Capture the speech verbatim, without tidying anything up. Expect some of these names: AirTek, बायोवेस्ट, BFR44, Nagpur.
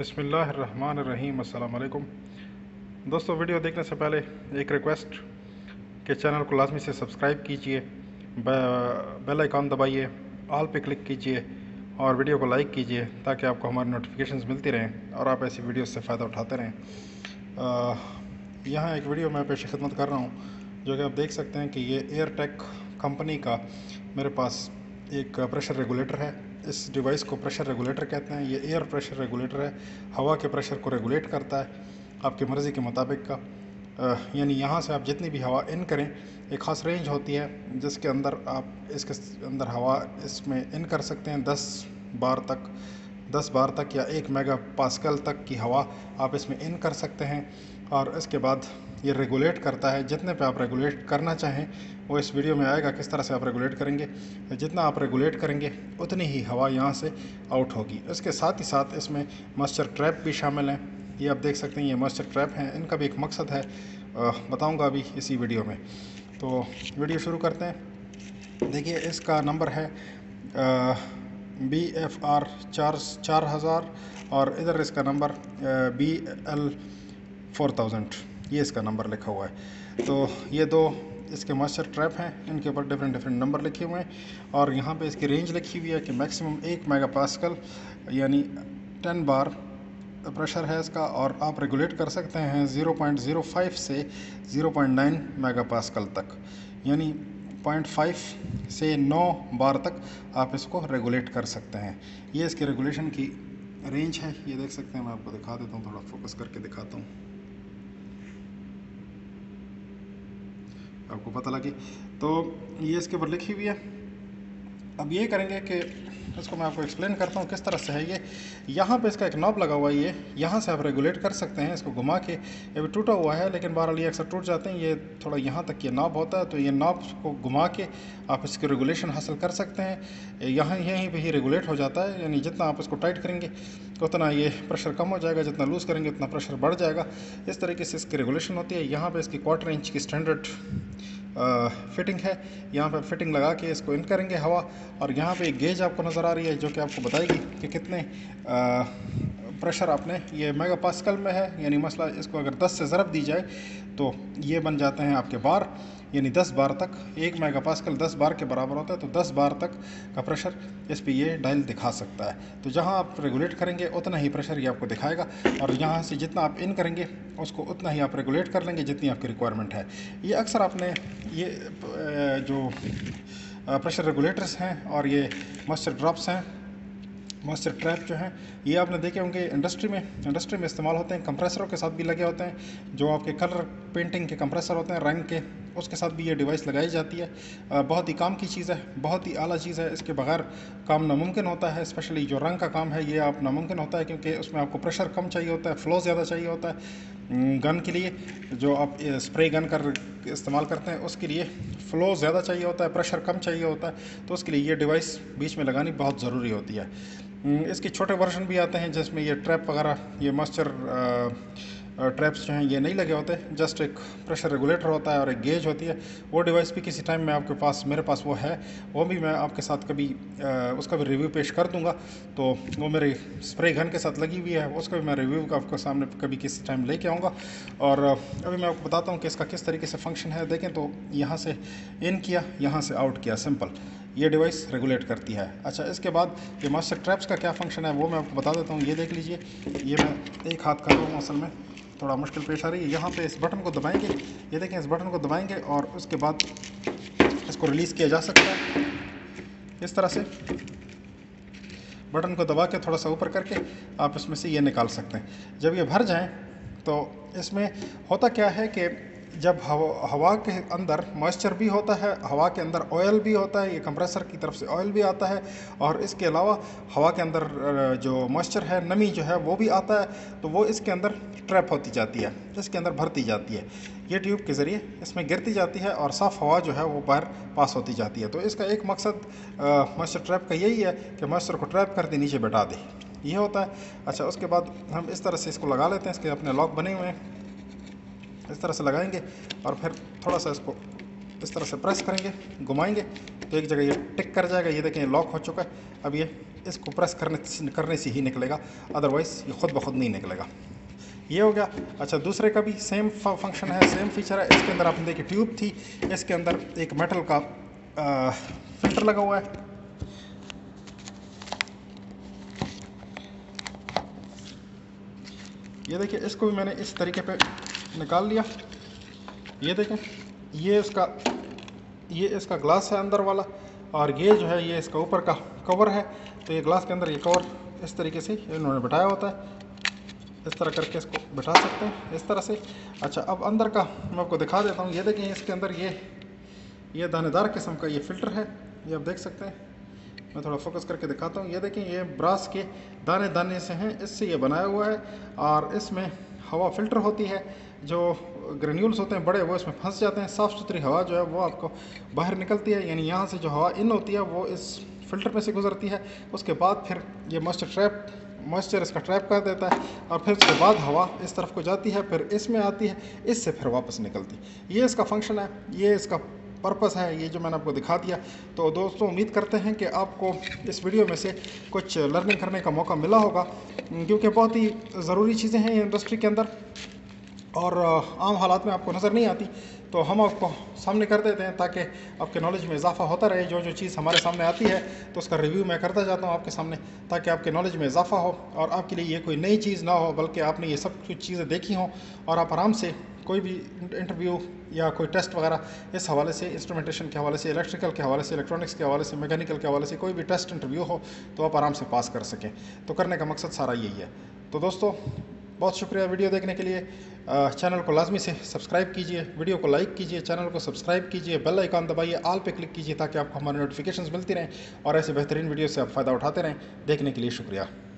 बिस्मिल्लाहिर्रहमानिर्रहीम। अस्सलाम वालेकुम दोस्तों, वीडियो देखने से पहले एक रिक्वेस्ट कि चैनल को लाजमी से सब्सक्राइब कीजिए, बेल आइकॉन दबाइए, ऑल पे क्लिक कीजिए और वीडियो को लाइक कीजिए ताकि आपको हमारे नोटिफिकेशंस मिलती रहें और आप ऐसी वीडियोस से फ़ायदा उठाते रहें। यहाँ एक वीडियो मैं पेश खिदमत कर रहा हूँ जो कि आप देख सकते हैं कि ये एयरटेक कंपनी का मेरे पास एक प्रेशर रेगुलेटर है। इस डिवाइस को प्रेशर रेगुलेटर कहते हैं। ये एयर प्रेशर रेगुलेटर है, हवा के प्रेशर को रेगुलेट करता है आपकी मर्ज़ी के मुताबिक का। यानी यहाँ से आप जितनी भी हवा इन करें, एक ख़ास रेंज होती है जिसके अंदर आप इसके अंदर हवा इसमें इन कर सकते हैं। दस बार तक दस बार तक या एक मेगा पास्कल तक की हवा आप इसमें इन कर सकते हैं और इसके बाद ये रेगुलेट करता है जितने पे आप रेगुलेट करना चाहें। वो इस वीडियो में आएगा किस तरह से आप रेगुलेट करेंगे। जितना आप रेगुलेट करेंगे उतनी ही हवा यहाँ से आउट होगी। इसके साथ ही साथ इसमें मॉइस्चर ट्रैप भी शामिल हैं। ये आप देख सकते हैं, ये मॉइस्चर ट्रैप हैं। इनका भी एक मकसद है, बताऊँगा अभी इसी वीडियो में। तो वीडियो शुरू करते हैं। देखिए, इसका नंबर है बी एफ आर चार चार हज़ार और इधर इसका number B L four thousand, ये इसका नंबर लिखा हुआ है। तो ये दो इसके मॉइस्चर ट्रैप हैं, इनके ऊपर डिफरेंट डिफरेंट नंबर लिखे हुए हैं और यहाँ पे इसकी रेंज लिखी हुई है कि मैक्सिमम एक मेगा पास्कल यानी टेन बार प्रेशर है इसका और आप रेगुलेट कर सकते हैं ज़ीरो पॉइंट ज़ीरो फाइव से zero point nine mega pascal तक, यानी ज़ीरो पॉइंट फाइव से नौ बार तक आप इसको रेगुलेट कर सकते हैं। ये इसकी रेगुलेशन की रेंज है। ये देख सकते हैं, मैं आपको दिखा देता हूँ, थोड़ा फोकस करके दिखाता हूँ आपको पता लगे। तो ये इसके ऊपर लिखी हुई है। अब ये करेंगे कि इसको मैं आपको एक्सप्लेन करता हूँ किस तरह से है। ये यहाँ पे इसका एक नॉब लगा हुआ है, ये यहाँ से आप रेगुलेट कर सकते हैं इसको घुमा के। ये भी टूटा हुआ है लेकिन बहरहाल ये अक्सर टूट जाते हैं। ये थोड़ा यहाँ तक ये नॉब होता है, तो ये नॉब को घुमा के आप इसकी रेगुलेशन हासिल कर सकते हैं। यहाँ यहीं पर ही रेगुलेट हो जाता है, यानी जितना आप इसको टाइट करेंगे उतना ये प्रेशर कम हो जाएगा, जितना लूज़ करेंगे उतना प्रेशर बढ़ जाएगा। इस तरीके से इसकी रेगुलेशन होती है। यहाँ पर इसकी क्वार्टर इंच की स्टैंडर्ड फिटिंग है। यहाँ पर फिटिंग लगा के इसको इन करेंगे हवा और यहाँ पे एक गेज आपको नज़र आ रही है जो कि आपको बताएगी कि कितने आ, प्रेशर आपने, ये मेगा पास्कल में है यानी मसला इसको अगर दस से ज़रब दी जाए तो ये बन जाते हैं आपके बार, यानी दस बार तक। एक मेगा पास्कल दस बार के बराबर होता है, तो दस बार तक का प्रेशर इस पर ये डायल दिखा सकता है। तो जहाँ आप रेगुलेट करेंगे उतना ही प्रेशर ये आपको दिखाएगा और यहाँ से जितना आप इन करेंगे उसको उतना ही आप रेगुलेट कर लेंगे जितनी आपकी रिक्वायरमेंट है। ये अक्सर आपने ये जो प्रेशर रेगुलेटर्स हैं और ये मॉइस्चर ड्रॉप्स हैं, मॉइस्चर ट्रैप जो हैं, ये आपने देखे होंगे इंडस्ट्री में इंडस्ट्री में इस्तेमाल होते हैं। कंप्रेसरों के साथ भी लगे होते हैं, जो आपके कलर पेंटिंग के कंप्रेसर होते हैं रंग के, उसके साथ भी ये डिवाइस लगाई जाती है। आ, बहुत ही काम की चीज़ है, बहुत ही आला चीज़ है। इसके बगैर काम नामुमकिन होता है, स्पेशली जो रंग का काम है ये आप नामुमकिन होता है क्योंकि उसमें आपको प्रेशर कम चाहिए होता है, फ्लो ज़्यादा चाहिए होता है। गन के लिए जो आप स्प्रे गन कर इस्तेमाल करते हैं उसके लिए फ़्लो ज़्यादा चाहिए होता है, प्रेशर कम चाहिए होता है, तो उसके लिए ये डिवाइस बीच में लगानी बहुत ज़रूरी होती है। इसके छोटे वर्जन भी आते हैं जिसमें ये ट्रैप वगैरह, ये मॉइस्चर ट्रैप्स जो हैं ये नहीं लगे होते, जस्ट एक प्रेशर रेगुलेटर होता है और एक गेज होती है। वो डिवाइस भी किसी टाइम में आपके पास, मेरे पास वो है, वो भी मैं आपके साथ कभी आ, उसका भी रिव्यू पेश कर दूंगा। तो वो मेरे स्प्रे गन के साथ लगी हुई है, उसका भी मैं रिव्यू आपके सामने कभी किसी टाइम लेके आऊँगा। और अभी मैं आपको बताता हूँ कि इसका किस तरीके से फंक्शन है। देखें, तो यहाँ से इन किया, यहाँ से आउट किया, सिंपल। ये डिवाइस रेगुलेट करती है। अच्छा, इसके बाद ये मॉइस्चर ट्रैप्स का क्या फंक्शन है वो मैं आपको बता देता हूँ। ये देख लीजिए, ये मैं एक हाथ कर रहा हूँ, असल में थोड़ा मुश्किल पेश आ रही है। यहाँ पे इस बटन को दबाएंगे, ये देखें, इस बटन को दबाएंगे और उसके बाद इसको रिलीज़ किया जा सकता है। इस तरह से बटन को दबा के थोड़ा सा ऊपर करके आप इसमें से ये निकाल सकते हैं। जब ये भर जाएँ तो इसमें होता क्या है कि जब हवा हवा के अंदर मॉइस्चर भी होता है, हवा के अंदर ऑयल भी होता है, ये कंप्रेसर की तरफ से ऑयल भी आता है और इसके अलावा हवा के अंदर जो मॉइस्चर है, नमी जो है वो भी आता है, तो वो इसके अंदर ट्रैप होती जाती है, इसके अंदर भरती जाती है। ये ट्यूब के ज़रिए इसमें गिरती जाती है और साफ़ हवा जो है वो बाहर पास होती जाती है। तो इसका एक मकसद मॉइस्चर ट्रैप का यही है कि मॉइस्चर को ट्रैप करके नीचे बैठा दे, ये होता है। अच्छा, उसके बाद हम इस तरह से इसको लगा लेते हैं। इसके अपने लॉक बने हुए हैं, इस तरह से लगाएंगे और फिर थोड़ा सा इसको इस तरह से प्रेस करेंगे, घुमाएंगे तो एक जगह ये टिक कर जाएगा, ये देखें लॉक हो चुका है। अब ये इसको प्रेस करने करने से ही निकलेगा, अदरवाइज़ ये खुद ब खुद नहीं निकलेगा। ये हो गया। अच्छा, दूसरे का भी सेम फंक्शन है, सेम फीचर है। इसके अंदर आपने देखी ट्यूब थी, इसके अंदर एक मेटल का आ, फिल्टर लगा हुआ है। ये देखिए, इसको भी मैंने इस तरीके पे निकाल लिया। ये देखें, ये इसका ये इसका ग्लास है अंदर वाला, और ये जो है ये इसका ऊपर का कवर है। तो ये ग्लास के अंदर ये कवर इस तरीके से इन्होंने बिठाया होता है, इस तरह करके इसको बिठा सकते हैं इस तरह से। अच्छा, अब अंदर का मैं आपको दिखा देता हूँ। ये देखें, इसके अंदर ये ये दानेदार किस्म का ये फ़िल्टर है, ये आप देख सकते हैं। मैं थोड़ा फोकस करके दिखाता हूँ। ये देखें, ये ब्रास के दाने दाने से हैं, इससे ये बनाया हुआ है, और इसमें हवा फ़िल्टर होती है। जो ग्रेन्यूल्स होते हैं बड़े, वो इसमें फंस जाते हैं। साफ़ सुथरी हवा जो है वो आपको बाहर निकलती है, यानी यहाँ से जो हवा इन होती है वो इस फ़िल्टर में से गुजरती है। उसके बाद फिर ये मॉइस्चर ट्रैप मॉइस्चर इसका ट्रैप कर देता है, और फिर उसके बाद हवा इस तरफ को जाती है, फिर इसमें आती है, इससे फिर वापस निकलती है। ये इसका फंक्शन है, ये इसका पर्पस है, ये जो मैंने आपको दिखा दिया। तो दोस्तों, उम्मीद करते हैं कि आपको इस वीडियो में से कुछ लर्निंग करने का मौका मिला होगा, क्योंकि बहुत ही ज़रूरी चीज़ें हैं ये इंडस्ट्री के अंदर, और आम हालात में आपको नज़र नहीं आती। तो हम आपको सामने कर देते हैं ताकि आपके नॉलेज में इजाफा होता रहे। जो जो चीज़ हमारे सामने आती है तो उसका रिव्यू मैं करता जाता हूँ आपके सामने, ताकि आपके नॉलेज में इजाफा हो और आपके लिए ये कोई नई चीज़ ना हो, बल्कि आपने ये सब कुछ चीज़ें देखी हों और आप आराम से कोई भी इंटरव्यू या कोई टेस्ट वगैरह इस हवाले से, इंस्ट्रूमेंटेशन के हवाले से, इलेक्ट्रिकल के हवाले से, इलेक्ट्रॉनिक्स के हवाले से, मैकेनिकल के हवाले से कोई भी टेस्ट इंटरव्यू हो तो आप आराम से पास कर सकें। तो करने का मकसद सारा यही है। तो दोस्तों, बहुत शुक्रिया वीडियो देखने के लिए। चैनल को लाजमी से सब्सक्राइब कीजिए, वीडियो को लाइक कीजिए, चैनल को सब्सक्राइब कीजिए, बेल आइकॉन दबाइए, ऑल पे क्लिक कीजिए, ताकि आपको हमारे नोटिफिकेशंस मिलती रहें और ऐसे बेहतरीन वीडियो से आप फ़ायदा उठाते रहें। देखने के लिए शुक्रिया।